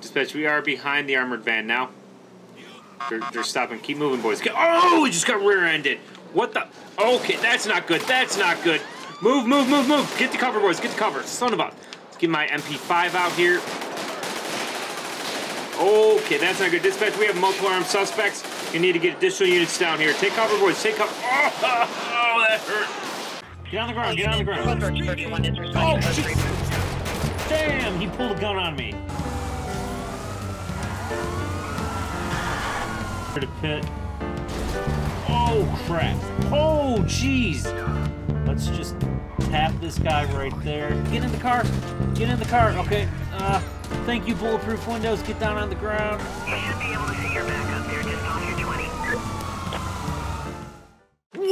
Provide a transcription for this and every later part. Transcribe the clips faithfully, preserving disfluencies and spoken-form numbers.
Dispatch, we are behind the armored van now. They're, they're stopping. Keep moving, boys. Oh, we just got rear-ended. What the? Okay, that's not good. That's not good. Move, move, move, move. Get to cover, boys. Get to cover. Son of a... Let's get my M P five out here. Okay, that's not good. Dispatch, we have multiple armed suspects. You need to get additional units down here. Take cover, boys. Take cover. Oh, oh that hurt. Get on the ground. Get on the ground. Oh, shit. Damn, he pulled a gun on me. To pit. Oh crap. Oh jeez. Let's just tap this guy right there. Get in the car. Get in the car. Okay. Uh, thank you, bulletproof windows. Get down on the ground. You should be able to see your back up there. Just off your twenty.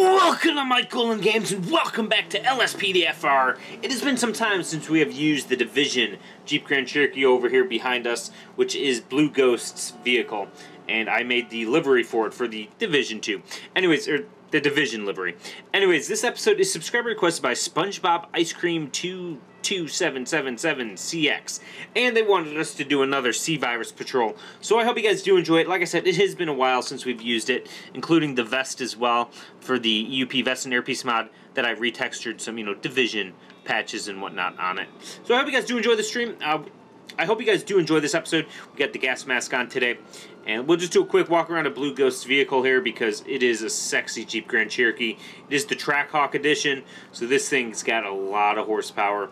Welcome to Michael and Games, and welcome back to L S P D F R. It has been some time since we have used the Division Jeep Grand Cherokee over here behind us, which is Blue Ghost's vehicle. And I made the livery for it for the Division two. Anyways, or the Division livery. Anyways, this episode is subscriber requested by SpongeBob Ice Cream two two seven seven seven C X. And they wanted us to do another C-Virus patrol. So I hope you guys do enjoy it. Like I said, it has been a while since we've used it, including the vest as well for the E U P vest and earpiece mod that I retextured some, you know, Division patches and whatnot on it. So I hope you guys do enjoy the stream. Uh, I hope you guys do enjoy this episode. We got the gas mask on today. And we'll just do a quick walk around a Blue Ghost's vehicle here because it is a sexy Jeep Grand Cherokee. It is the TrackHawk edition, so this thing's got a lot of horsepower.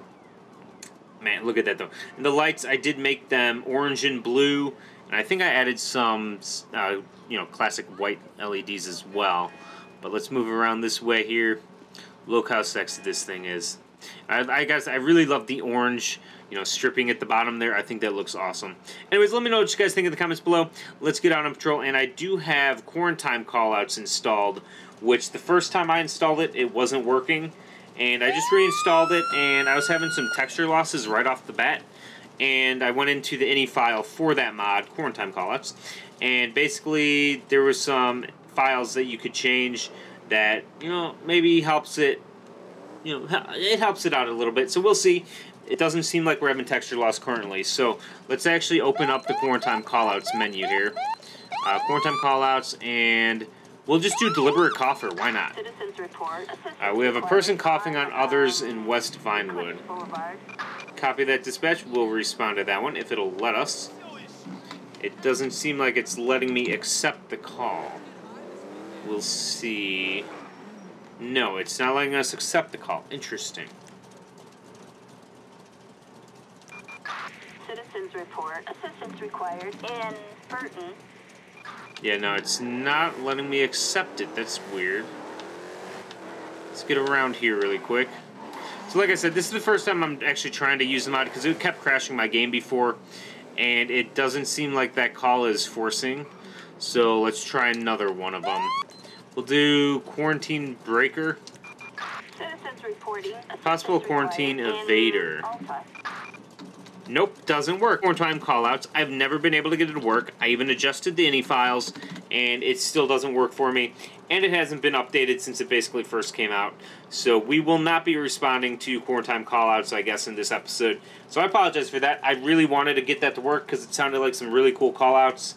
Man, look at that, though. And the lights, I did make them orange and blue, and I think I added some, uh, you know, classic white L E Ds as well. But let's move around this way here. Look how sexy this thing is. I, I guess I really love the orange, you know, stripping at the bottom there. I think that looks awesome. Anyways, let me know what you guys think in the comments below. Let's get out on patrol, and I do have Quarantime Callouts installed, which the first time I installed it, it wasn't working, and I just reinstalled it, and I was having some texture losses right off the bat, and I went into the .ini file for that mod, Quarantime Callouts, and basically there were some files that you could change that, you know, maybe helps it, you know, it helps it out a little bit, so we'll see. It doesn't seem like we're having texture loss currently, so let's actually open up the Quarantine Callouts menu here. Uh, quarantine Callouts, and we'll just do deliberate cougher, why not? Uh, we have a person coughing on others in West Vinewood. Copy that, dispatch. We'll respond to that one if it'll let us. It doesn't seem like it's letting me accept the call. We'll see. No, it's not letting us accept the call. Interesting. Citizens report. Assistance required in Burton. Yeah, no, it's not letting me accept it. That's weird. Let's get around here really quick. So like I said, this is the first time I'm actually trying to use the mod because it kept crashing my game before, and it doesn't seem like that call is forcing. So let's try another one of them. We'll do Quarantine Breaker. Citizens reporting. Possible Quarantine Evader. Nope, doesn't work. Quarantine Callouts. I've never been able to get it to work. I even adjusted the .ini files, and it still doesn't work for me. And it hasn't been updated since it basically first came out. So we will not be responding to Quarantine Callouts, I guess, in this episode. So I apologize for that. I really wanted to get that to work because it sounded like some really cool callouts,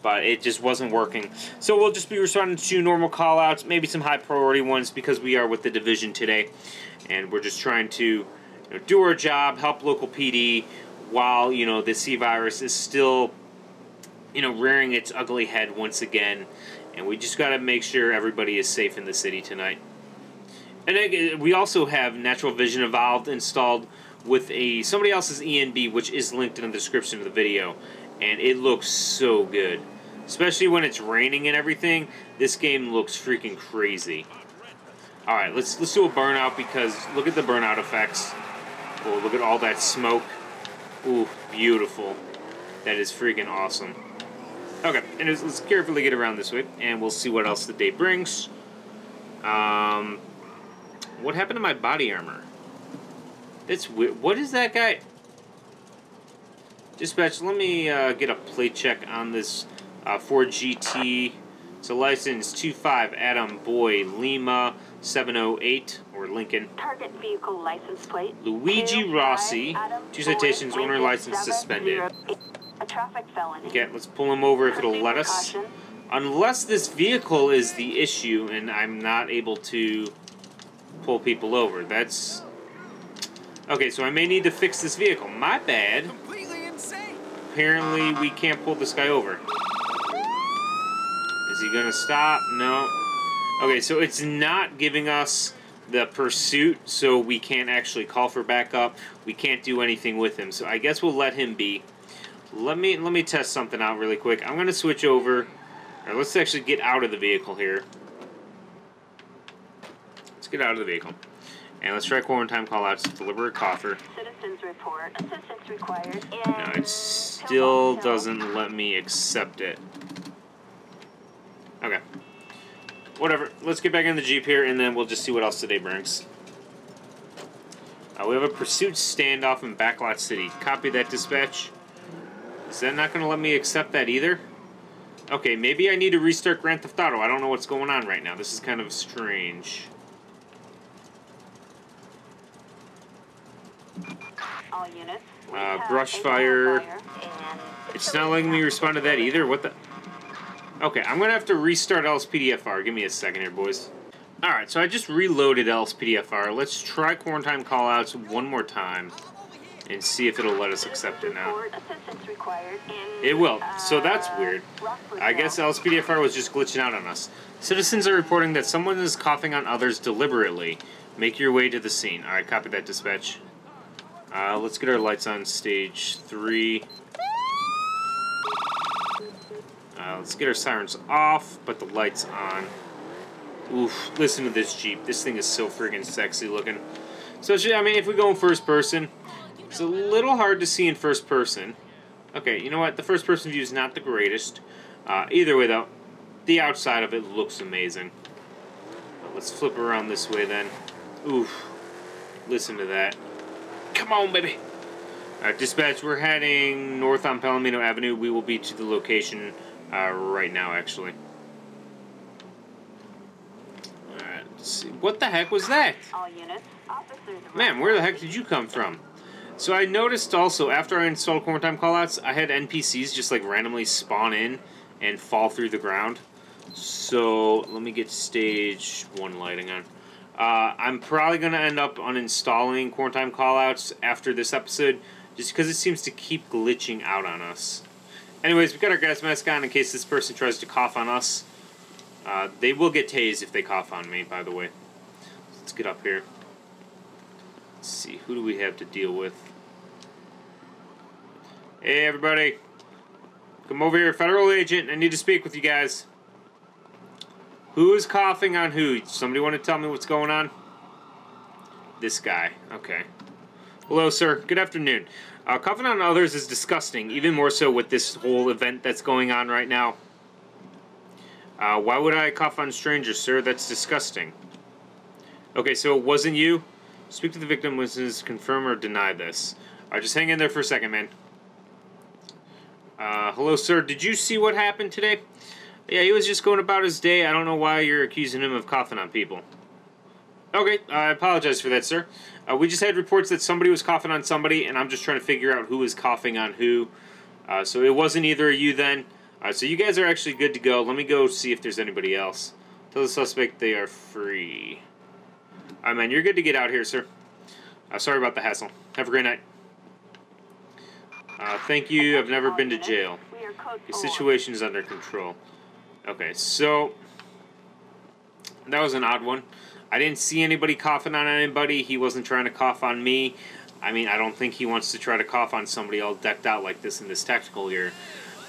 but it just wasn't working. So we'll just be responding to normal callouts, maybe some high priority ones because we are with the Division today, and we're just trying to, you know, do our job, help local P D while, you know, the C-Virus is still, you know, rearing its ugly head once again, and we just got to make sure everybody is safe in the city tonight. And we also have Natural Vision Evolved installed with a somebody else's E N B, which is linked in the description of the video. And it looks so good. Especially when it's raining and everything. This game looks freaking crazy. Alright, let's let's do a burnout because look at the burnout effects. Oh, look at all that smoke. Ooh, beautiful. That is freaking awesome. Okay, and let's, let's carefully get around this way, and we'll see what else the day brings. Um, what happened to my body armor? That's weird. What is that guy... Dispatch, let me uh, get a plate check on this uh, Ford G T. It's a license two five Adam Boy Lima seven oh eight, or Lincoln. Target vehicle license plate. Luigi Rossi, two citations, owner license suspended. a traffic felony. Okay, let's pull him over if it'll let us. Unless this vehicle is the issue and I'm not able to pull people over. That's... Okay, so I may need to fix this vehicle. My bad. Completely insane. Apparently, we can't pull this guy over. Is he gonna stop? No. Okay, so it's not giving us the pursuit, so we can't actually call for backup. We can't do anything with him, so I guess we'll let him be. Let me let me test something out really quick. I'm gonna switch over. All right, let's actually get out of the vehicle here. Let's get out of the vehicle. And let's try Quarantine Callouts, deliberate coffer. Citizens report. Assistance required. No, it still doesn't let me accept it. Okay. Whatever. Let's get back in the Jeep here, and then we'll just see what else today brings. Uh, we have a pursuit standoff in Backlot City. Copy that, dispatch. Is that not going to let me accept that either? Okay, maybe I need to restart Grand Theft Auto. I don't know what's going on right now. This is kind of strange. All units, uh, brush fire. fire it's not letting me respond to that either. What the? Okay, I'm going to have to restart L S P D F R. Give me a second here, boys. Alright, so I just reloaded L S P D F R. Let's try Quarantine Callouts one more time and see if it'll let us accept it now. It will. So that's weird. I guess L S P D F R was just glitching out on us. Citizens are reporting that someone is coughing on others deliberately. Make your way to the scene. Alright, copy that, dispatch. Uh, let's get our lights on stage three. Uh, let's get our sirens off, but the lights on. Oof, listen to this Jeep. This thing is so friggin' sexy looking. So, I mean, if we go in first person, it's a little hard to see in first person. Okay, you know what? The first person view is not the greatest. Uh, either way, though, the outside of it looks amazing. But let's flip around this way then. Oof, listen to that. Come on, baby. All right, dispatch, we're heading north on Palomino Avenue. We will be to the location uh, right now, actually. All right, let's see. What the heck was that? All units, officers. Man, where the heck did you come from? So I noticed also, after I installed Quarantine Callouts, I had N P Cs just, like, randomly spawn in and fall through the ground. So let me get stage one lighting on. Uh, I'm probably going to end up uninstalling Quarantine Callouts after this episode, just because it seems to keep glitching out on us. Anyways, we've got our gas mask on in case this person tries to cough on us. Uh, they will get tased if they cough on me, by the way. Let's get up here. Let's see, who do we have to deal with? Hey, everybody. Come over here, federal agent. I need to speak with you guys. Who is coughing on who? Somebody want to tell me what's going on? This guy. Okay. Hello, sir. Good afternoon. Uh, coughing on others is disgusting, even more so with this whole event that's going on right now. Uh, why would I cough on strangers, sir? That's disgusting. Okay, so it wasn't you? Speak to the victim witnesses, confirm or deny this. Alright, just hang in there for a second, man. Uh, hello, sir. Did you see what happened today? Yeah, he was just going about his day. I don't know why you're accusing him of coughing on people. Okay, I apologize for that, sir. Uh, we just had reports that somebody was coughing on somebody, and I'm just trying to figure out who was coughing on who. Uh, so it wasn't either of you then. Uh, so you guys are actually good to go. Let me go see if there's anybody else. Tell the suspect they are free. All right, man, you're good to get out here, sir. Uh, sorry about the hassle. Have a great night. Uh, thank you. I've never been to jail. The situation is under control. Okay, so that was an odd one. I didn't see anybody coughing on anybody. He wasn't trying to cough on me. I mean, I don't think he wants to try to cough on somebody all decked out like this in this tactical here.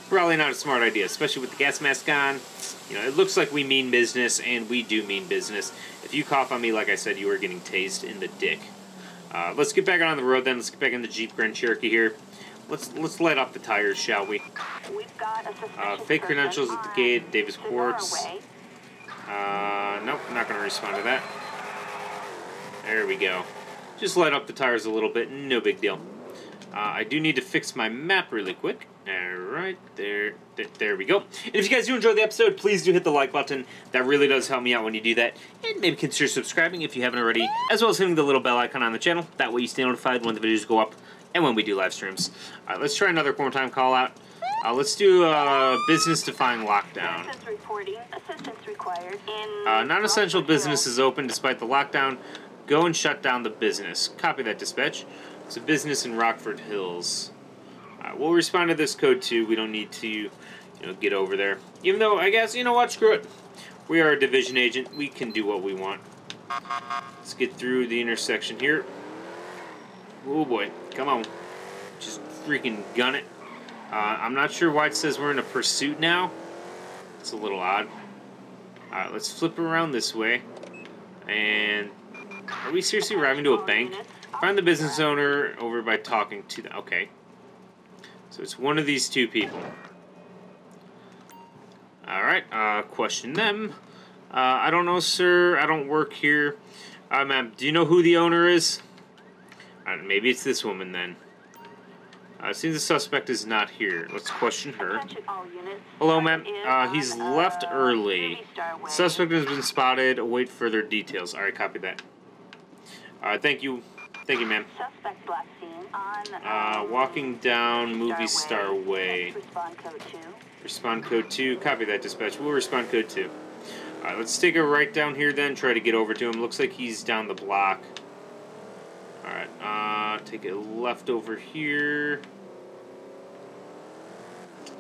Probably not a smart idea, especially with the gas mask on. You know, it looks like we mean business, and we do mean business. If you cough on me, like I said, you are getting tased in the dick. Uh, let's get back on the road then. Let's get back in the Jeep Grand Cherokee here. Let's let's light up the tires, shall we? We've got a uh, fake credentials at the gate, Davis Quartz. Uh, nope, not going to respond to that. There we go. Just light up the tires a little bit, no big deal. Uh, I do need to fix my map really quick. Alright, there, there there we go. And if you guys do enjoy the episode, please do hit the like button. That really does help me out when you do that. And maybe consider subscribing if you haven't already, as well as hitting the little bell icon on the channel. That way you stay notified when the videos go up. and when we do live streams. All right, let's try another quarantine call out. Uh, let's do uh, business-defying lockdown. Uh, non-essential business is open despite the lockdown. Go and shut down the business. Copy that, dispatch. It's a business in Rockford Hills. Uh, we'll respond to this code too. We don't need to, you know, get over there. Even though, I guess, you know what? Screw it. We are a division agent. We can do what we want. Let's get through the intersection here. Oh boy, come on. Just freaking gun it. Uh, I'm not sure why it says we're in a pursuit now. It's a little odd. Alright, let's flip around this way. And are we seriously arriving to a bank? Find the business owner over by talking to them. Okay. So it's one of these two people. Alright, uh, question them. Uh, I don't know, sir. I don't work here. Uh, ma'am, do you know who the owner is? Uh, maybe it's this woman then. Uh, seems the suspect is not here. Let's question her. Hello, ma'am. Uh, he's left early. Suspect has been spotted. Await further details. Alright, copy that. Alright, thank you. Thank you, ma'am. Uh, walking down Movie Star Way. Respond code two. Copy that, dispatch. We'll respond code two. Alright, let's take a right down here then. Try to get over to him. Looks like he's down the block. Alright, uh, take a left over here.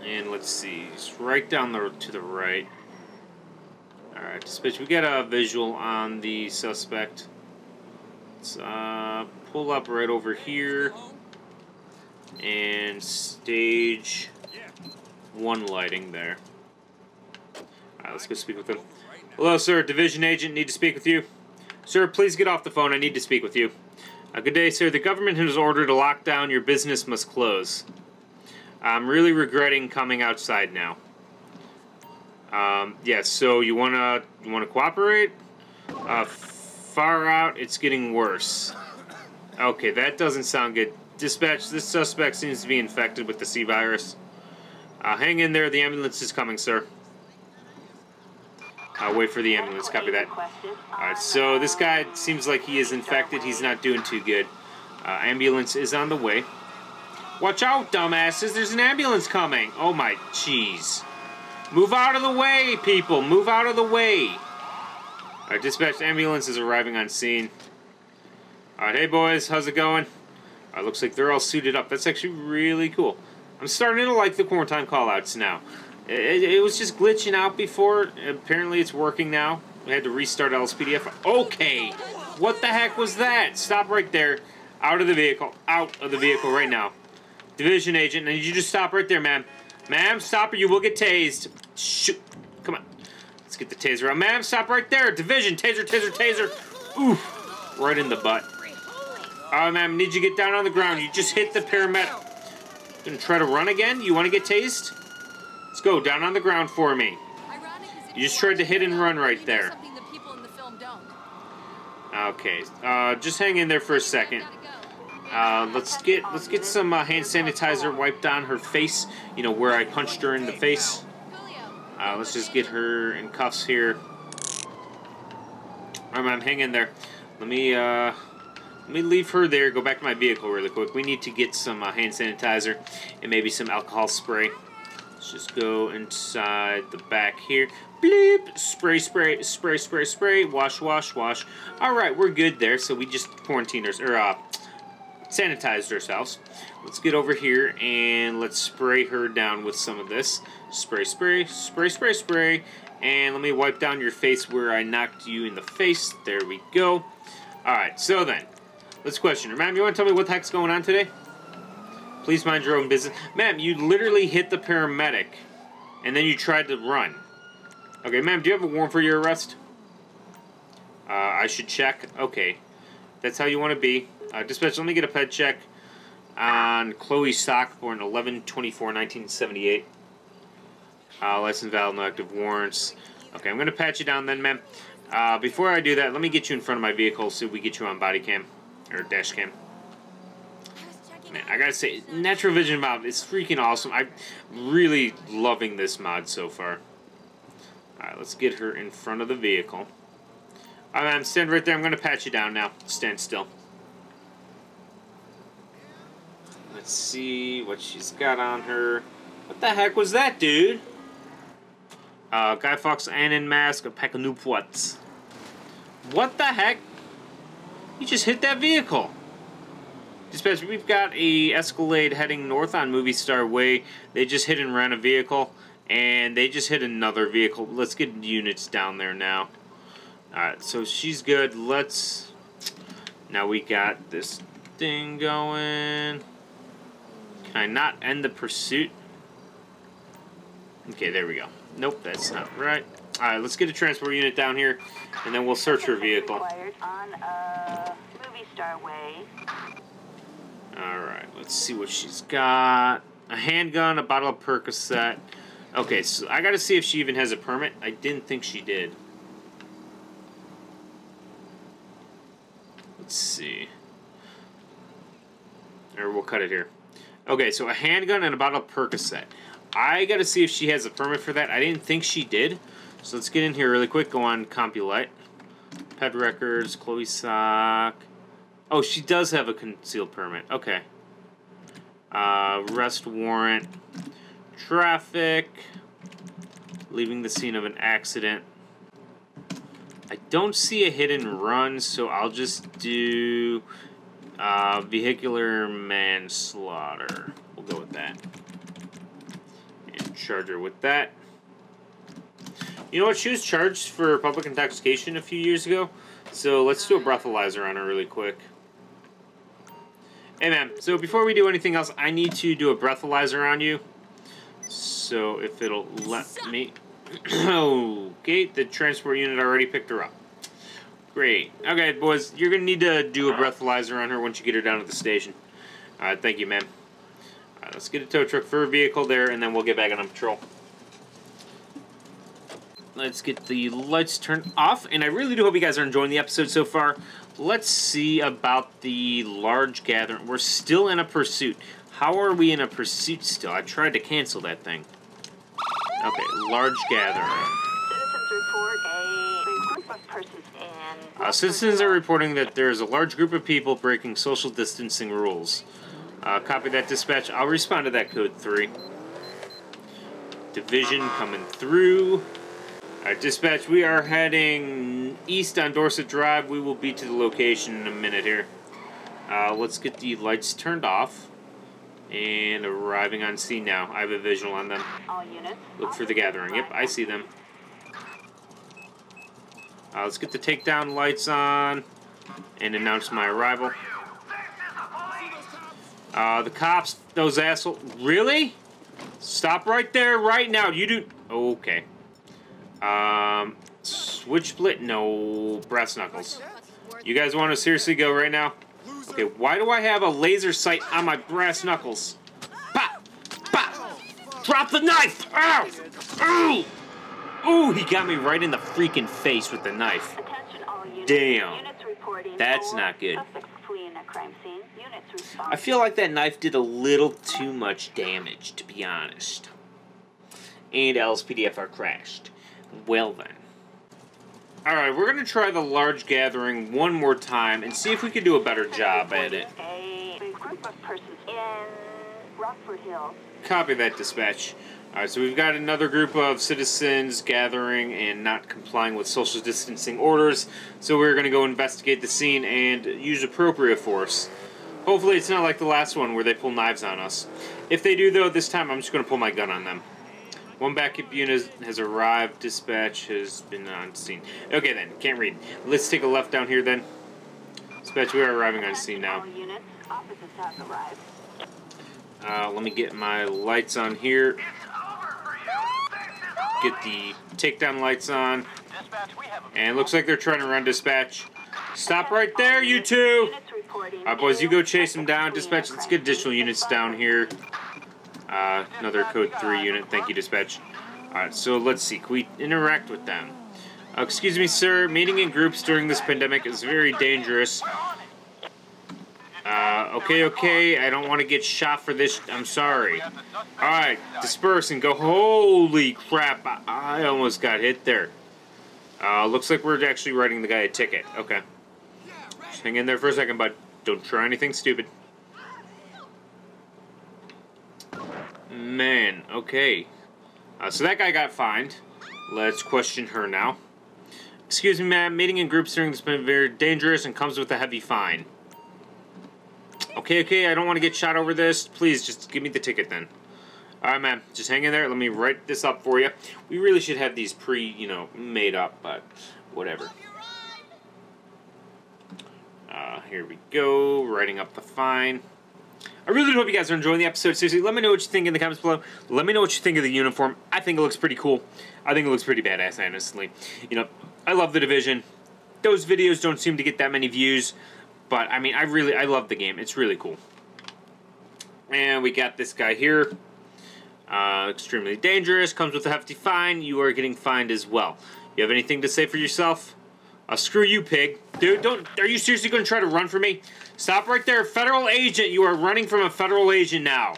And let's see, just right down the, to the right. Alright, dispatch, we got a visual on the suspect. Let's uh, pull up right over here. And stage one lighting there. Alright, let's go speak with him. Hello, sir, division agent, need to speak with you. Sir, please get off the phone, I need to speak with you. Uh, good day, sir. The government has ordered a lockdown. Your business must close. I'm really regretting coming outside now. Um, yes, yeah, so you wanna you wanna cooperate? Uh, far out, it's getting worse. Okay, that doesn't sound good. Dispatch, this suspect seems to be infected with the C virus. Uh, hang in there. The ambulance is coming, sir. Uh, wait for the ambulance, copy that. Alright, so this guy seems like he is infected, he's not doing too good. Uh, ambulance is on the way. Watch out, dumbasses, there's an ambulance coming! Oh my jeez. Move out of the way, people, move out of the way! Alright, dispatch, ambulance is arriving on scene. Alright, hey boys, how's it going? Alright, looks like they're all suited up, that's actually really cool. I'm starting to like the quarantine callouts now. It, it was just glitching out before. Apparently it's working now. We had to restart L S P D F R. Okay! What the heck was that? Stop right there. Out of the vehicle. Out of the vehicle right now. Division agent, and you just stop right there, ma'am. Ma'am, stop or you will get tased. Shoot. Come on. Let's get the taser out. Ma'am, stop right there. Division, taser, taser, taser. Oof. Right in the butt. Alright, ma'am, need you to get down on the ground. You just hit the paramedic. Gonna try to run again? You wanna get tased? Let's go, down on the ground for me. You just tried to hit and run right there. Okay, uh, just hang in there for a second. Uh, let's get let's get some uh, hand sanitizer wiped on her face, you know, where I punched her in the face. Uh, let's just get her in cuffs here. Alright, ma'am, hang in there. Let me, uh, let me leave her there, go back to my vehicle really quick. We need to get some uh, hand sanitizer and maybe some alcohol spray. Let's just go inside the back here. Bleep! Spray, spray, spray, spray, spray. Wash, wash, wash. Alright, we're good there. So we just quarantined ourselves, or uh, sanitized ourselves. Let's get over here and let's spray her down with some of this. Spray, spray, spray, spray, spray. And let me wipe down your face where I knocked you in the face. There we go. Alright, so then, let's question her. Ma'am, you want to tell me what the heck's going on today? Please mind your own business. Ma'am, you literally hit the paramedic, and then you tried to run. Okay, ma'am, do you have a warrant for your arrest? Uh, I should check. Okay. That's how you want to be. Uh, dispatch, let me get a ped check on Chloe Sock, born eleven twenty-four nineteen seventy-eight. Uh, license valid, no active warrants. Okay, I'm going to patch you down then, ma'am. Uh, before I do that, let me get you in front of my vehicle so we get you on body cam, or dash cam. Man, I gotta say, Natural Vision Evolved is freaking awesome. I'm really loving this mod so far. Alright, let's get her in front of the vehicle. Alright, man, stand right there. I'm gonna pat you down now. Stand still. Let's see what she's got on her. What the heck was that, dude? Uh, Guy Fawkes Anon mask, a pack of Newports. What the heck? You just hit that vehicle. Dispatch, we've got a Escalade heading north on Movie Star Way. They just hit and ran a vehicle, and they just hit another vehicle. Let's get units down there now. Alright, so she's good. Let's... Now we got this thing going. Can I not end the pursuit? Okay, there we go. Nope, that's not right. Alright, let's get a transport unit down here, and then we'll search her vehicle. On, uh, Movie Star Way. Alright, let's see what she's got. A handgun, a bottle of Percocet. Okay, so I gotta see if she even has a permit. I didn't think she did. Let's see. Or we'll cut it here. Okay, so a handgun and a bottle of Percocet. I gotta see if she has a permit for that. I didn't think she did. So let's get in here really quick. Go on CompuLite. Pet records, Chloe Sock. Oh, she does have a concealed permit. Okay. Uh, arrest warrant. Traffic. Leaving the scene of an accident. I don't see a hit and run, so I'll just do uh, vehicular manslaughter. We'll go with that. And charge her with that. You know what? She was charged for public intoxication a few years ago, so let's do a breathalyzer on her really quick. Hey, man. So before we do anything else, I need to do a breathalyzer on you. So if it'll let me... Okay, the transport unit already picked her up. Great. Okay, boys, you're going to need to do a breathalyzer on her once you get her down to the station. All right, thank you, ma'am. All right, let's get a tow truck for her vehicle there, and then we'll get back on patrol. Let's get the lights turned off, and I really do hope you guys are enjoying the episode so far. Let's see about the large gathering. We're still in a pursuit. How are we in a pursuit still? I tried to cancel that thing. Okay, large gathering. Citizens report a group of persons and... Uh, citizens are reporting that there is a large group of people breaking social distancing rules. Uh, copy that, dispatch. I'll respond to that code three. Division coming through. Alright, dispatch, we are heading east on Dorset Drive. We will be to the location in a minute here. Uh, let's get the lights turned off. And arriving on scene now. I have a visual on them. All units. Look for the gathering. Yep, I see them. Uh, let's get the takedown lights on and announce my arrival. Uh, the cops, those assholes. Really? Stop right there, right now. You do. Okay. Um, switch split. No, brass knuckles. You guys want to seriously go right now? Okay, why do I have a laser sight on my brass knuckles? Pop! Pop! Drop the knife! Ow! Ow! Ooh, he got me right in the freaking face with the knife. Damn. That's not good. I feel like that knife did a little too much damage, to be honest. And L S P D F R crashed. Well then. Alright, we're going to try the large gathering one more time and see if we can do a better job at it. A group of persons in Rockford Hill. Copy that, dispatch. Alright, so we've got another group of citizens gathering and not complying with social distancing orders. So we're going to go investigate the scene and use appropriate force. Hopefully it's not like the last one where they pull knives on us. If they do, though, this time I'm just going to pull my gun on them. One backup unit has arrived. Dispatch has been on scene. Okay then, can't read. Let's take a left down here then. Dispatch, we are arriving on scene now. Uh, let me get my lights on here. Get the takedown lights on. And it looks like they're trying to run, dispatch. Stop right there, you two! Alright, boys, you go chase them down. Dispatch, let's get additional units down here. Uh, another code three unit. Thank you, dispatch. Alright, so let's see. Can we interact with them? Uh, excuse me, sir. Meeting in groups during this pandemic is very dangerous. Uh, okay, okay. I don't want to get shot for this. I'm sorry. Alright, disperse and go. Holy crap. I, I almost got hit there. Uh, looks like we're actually writing the guy a ticket. Okay. Just hang in there for a second, bud. Don't try anything stupid. Man, okay. Uh, so that guy got fined. Let's question her now. Excuse me, ma'am. Meeting in groups during this has been very dangerous and comes with a heavy fine. Okay, okay. I don't want to get shot over this. Please, just give me the ticket then. All right, ma'am. Just hang in there. Let me write this up for you. We really should have these pre, you know, made up, but whatever. Uh, here we go. Writing up the fine. I really hope you guys are enjoying the episode. Seriously, let me know what you think in the comments below. Let me know what you think of the uniform. I think it looks pretty cool. I think it looks pretty badass, honestly. You know, I love the Division. Those videos don't seem to get that many views, but I mean, I really, I love the game. It's really cool. And we got this guy here. Uh, extremely dangerous. Comes with a hefty fine. You are getting fined as well. You have anything to say for yourself? Uh, screw you, pig. Dude, don't... Are you seriously going to try to run from me? Stop right there. Federal agent. You are running from a federal agent now.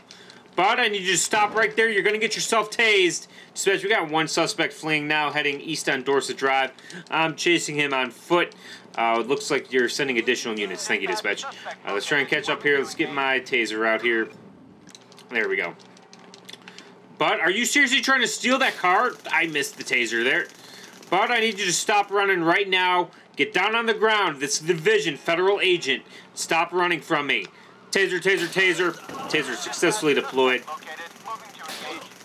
But I need you to stop right there. You're going to get yourself tased. Dispatch, we got one suspect fleeing now, heading east on Dorset Drive. I'm chasing him on foot. Uh, it looks like you're sending additional units. Thank you, dispatch. Uh, let's try and catch up here. Let's get my taser out here. There we go. But are you seriously trying to steal that car? I missed the taser there. But I need you to stop running right now. Get down on the ground. This is the Division, federal agent. Stop running from me. Taser, taser, taser. Taser successfully deployed.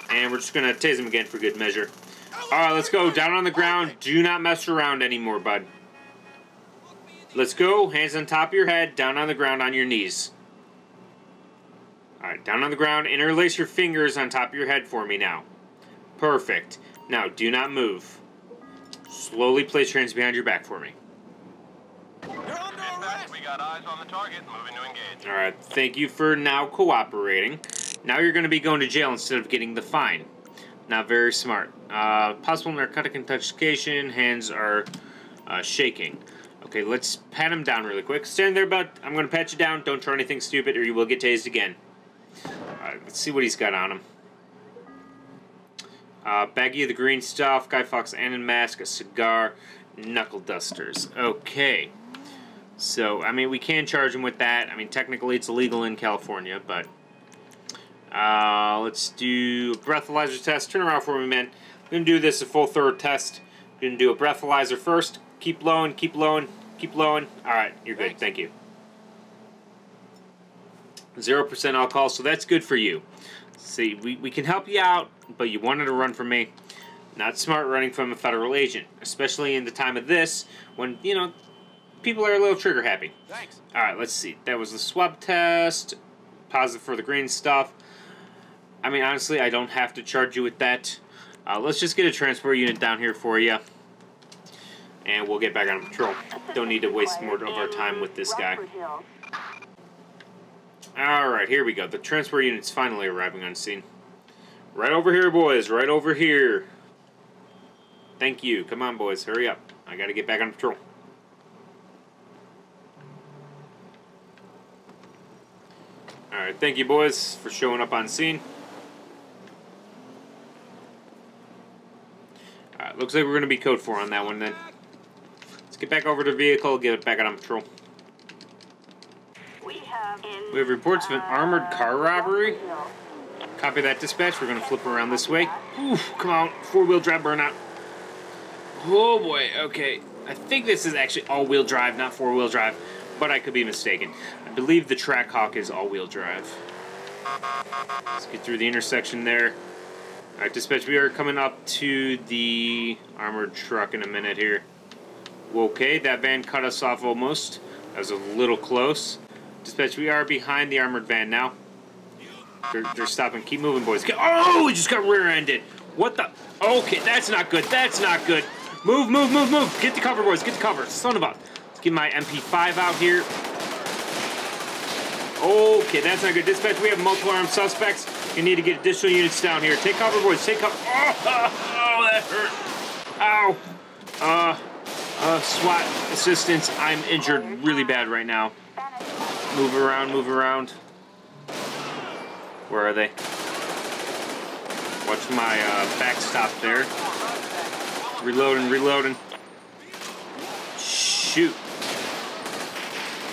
And we're just going to tase him again for good measure. All right, let's go. Down on the ground. Do not mess around anymore, bud. Let's go. Hands on top of your head. Down on the ground on your knees. All right, down on the ground. Interlace your fingers on top of your head for me now. Perfect. Now, do not move. Slowly place your hands behind your back for me. Alright, thank you for now cooperating. Now you're going to be going to jail instead of getting the fine. Not very smart. Uh, possible narcotic intoxication. Hands are uh, shaking. Okay, let's pat him down really quick. Stand there, bud. I'm going to pat you down. Don't try anything stupid or you will get tased again. Alright, let's see what he's got on him. Uh, baggie of the green stuff, Guy Fawkes and a mask, a cigar, knuckle dusters. Okay. So, I mean, we can charge him with that. I mean, technically it's illegal in California, but... Uh, let's do a breathalyzer test. Turn around for me, man. I'm going to do this a full thorough test. I'm going to do a breathalyzer first. Keep blowing, keep blowing, keep blowing. Alright, you're good. Thank you. zero percent alcohol, so that's good for you. See, we, we can help you out, but you wanted to run from me. Not smart running from a federal agent, especially in the time of this when, you know, people are a little trigger happy. Thanks. All right, let's see. That was the swab test. Positive for the green stuff. I mean, honestly, I don't have to charge you with that. Uh, let's just get a transport unit down here for you. And we'll get back on patrol. Don't need to waste more of our time with this guy. Alright, here we go. The transfer unit's finally arriving on scene. Right over here, boys. Right over here. Thank you. Come on, boys. Hurry up. I gotta get back on patrol. Alright, thank you, boys, for showing up on scene. Alright, looks like we're gonna be code four on that one, then. Let's get back over to the vehicle, get it back on patrol. We have reports of an armored car robbery. Copy that, dispatch. We're going to flip around this way. Oof, come on. Four-wheel drive burnout. Oh, boy. Okay. I think this is actually all-wheel drive, not four-wheel drive, but I could be mistaken. I believe the TrackHawk is all-wheel drive. Let's get through the intersection there. All right, dispatch, we are coming up to the armored truck in a minute here. Okay, that van cut us off almost. That was a little close. Dispatch, we are behind the armored van now. They're, they're stopping. Keep moving, boys. Oh, we just got rear-ended. What the? Okay, that's not good. That's not good. Move, move, move, move. Get to cover, boys. Get to cover. Son of a... Let's get my M P five out here. Okay, that's not good. Dispatch, we have multiple armed suspects. You need to get additional units down here. Take cover, boys. Take cover. Oh, oh that hurt. Ow. Uh, uh, SWAT assistance. I'm injured really bad right now. Move around, move around. Where are they? Watch my uh, backstop there. Reloading, reloading. Shoot.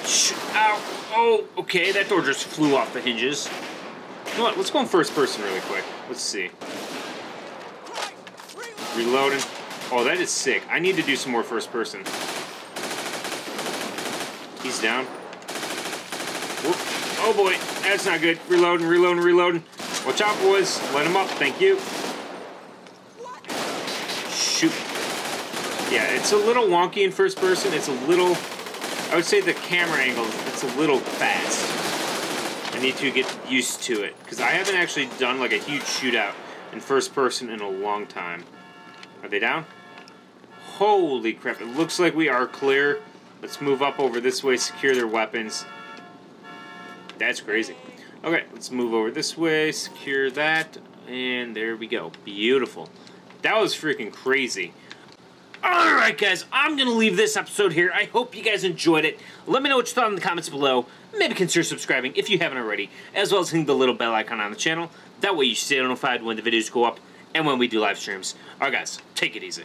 Shoot. Ow. Oh, okay. That door just flew off the hinges. Come on, let's go in first person really quick. Let's see. Reloading. Oh, that is sick. I need to do some more first person. He's down. Whoop. Oh boy, that's not good. Reloading, reloading, reloading. Watch out, boys. Let him up. Thank you. Shoot. Yeah, it's a little wonky in first person. It's a little... I would say the camera angle, it's a little fast. I need to get used to it. Because I haven't actually done like a huge shootout in first person in a long time. Are they down? Holy crap, it looks like we are clear. Let's move up over this way, secure their weapons. That's crazy. Okay, let's move over this way, secure that, and there we go. Beautiful. That was freaking crazy. Alright guys, I'm going to leave this episode here. I hope you guys enjoyed it. Let me know what you thought in the comments below. Maybe consider subscribing if you haven't already, as well as hitting the little bell icon on the channel. That way you stay notified when the videos go up and when we do live streams. Alright guys, take it easy.